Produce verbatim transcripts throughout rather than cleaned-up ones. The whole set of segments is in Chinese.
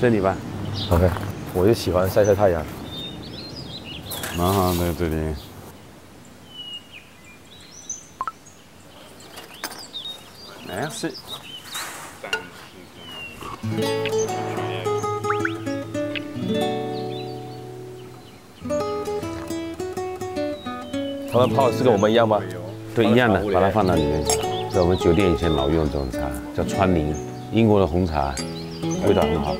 这里吧。OK， 我就喜欢晒晒太阳，蛮好的这里。Merci。他们泡的是跟我们一样吗？对，一样的，把它放到里面去。这我们酒店以前老用这种茶，叫川宁，英国的红茶，味道很好。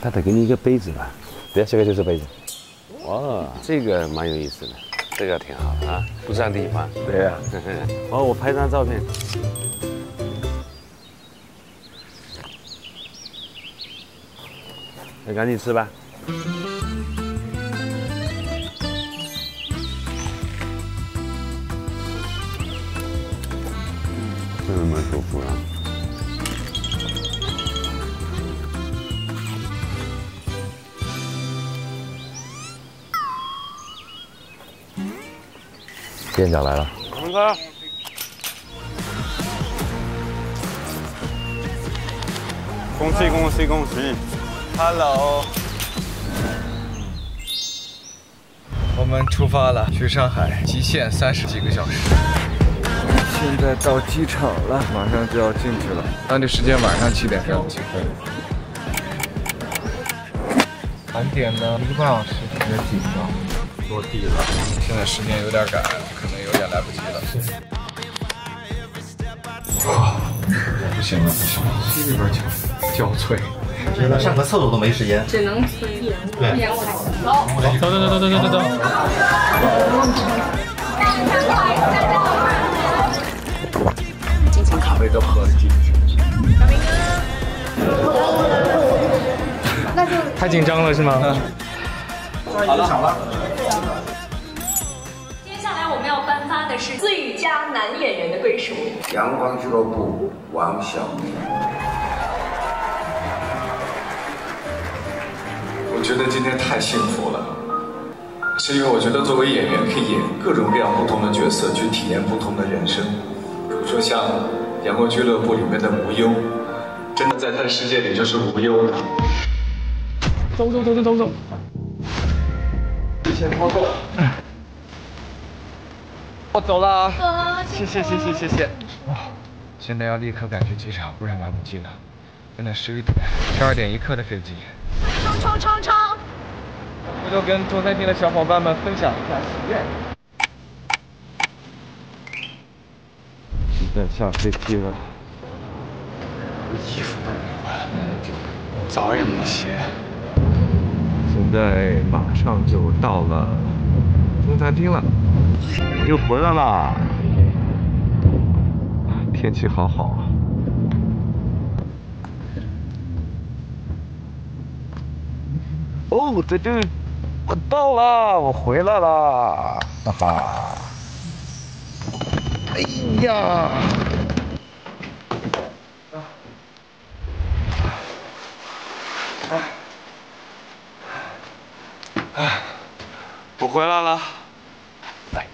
他得给你一个杯子吧？对，这个就是杯子。哇，这个蛮有意思的，这个挺好的啊，不占地方。对呀、啊。哦，我拍张照片。那赶紧吃吧。 真的蛮舒服啊！店长来了。洪哥。恭喜恭喜恭喜 ！Hello， 我们出发了，去上海，极限三十几个小时。 现在到机场了，马上就要进去了。当地时间晚上七点这样起飞。晚点呢，一个半小时，有点紧张。落地了，现在时间有点赶，可能有点来不及了。啊，不行了不行了，心里边焦脆，真的上个厕所都没时间，只能催延误延误了。走走走走走走走。走 咖啡都喝了几杯。小明哥，那就太紧张了是吗？嗯。好了好了。接下来我们要颁发的是最佳男演员的归属。阳光俱乐部王小明。我觉得今天太幸福了，是因为我觉得作为演员可以演各种各样不同的角色，去体验不同的人生。比如说像。 阳光俱乐部里面的无忧，真的在他的世界里就是无忧的。走走走走走走，先掏够。我走了，谢谢谢谢谢谢。现在要立刻赶去机场，不然来不及了。现在十一点十二点一刻的飞机。冲冲冲冲！回头跟中餐厅的小伙伴们分享一下喜悦。 下飞机了，衣服都没换，澡也没洗。现在马上就到了中餐厅了，又回来了。天气好好啊。哦，这就我到了，我回来了，哈哈。 哎呀！哎，我回来了。来，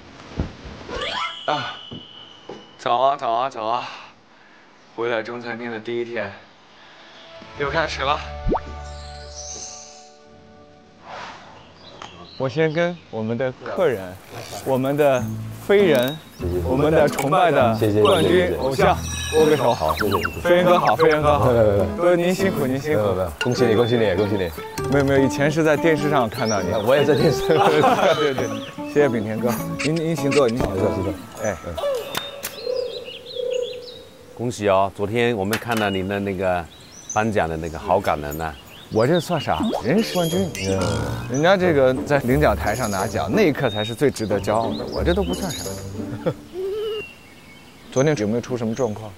啊，早啊早啊早啊！回来中餐厅的第一天又开始了。我先跟我们的客人，我们的。 飞人，我们的崇拜的冠军偶像，握个手。好，飞人哥好，飞人哥好。来来来，哥您辛苦您辛苦。恭喜你恭喜你恭喜你。没有没有，以前是在电视上看到你，我也在电视。对对，谢谢秉田哥，您您请坐，您请坐请坐。哎，恭喜哦！昨天我们看到您的那个颁奖的那个好感人呐。 我这算啥？人是冠军，人家这个在领奖台上拿奖，那一刻才是最值得骄傲的。我这都不算啥。昨天有没有出什么状况？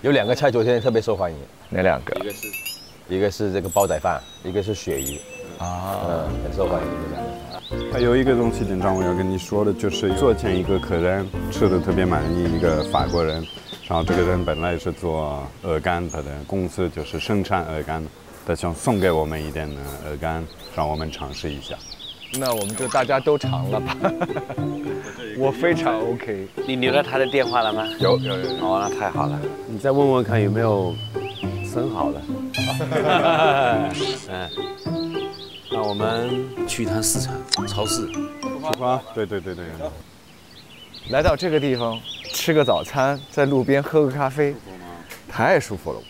有两个菜昨天特别受欢迎。哪两个？一个是，一个是这个煲仔饭，一个是鳕鱼。啊，嗯，很受欢迎。还有一个东西，店长我要跟你说的，就是昨天一个客人吃的特别满意，一个法国人，然后这个人本来是做鹅肝，他的公司就是生产鹅肝。 他想送给我们一点的鹅肝，让我们尝试一下。那我们就大家都尝了吧。我非常 OK。你留了他的电话了吗？有有有。哦，那太好了。你再问问看有没有生好了。哎，那我们去一趟市场、超市。出发。对对对对。来到这个地方，吃个早餐，在路边喝个咖啡，太舒服了。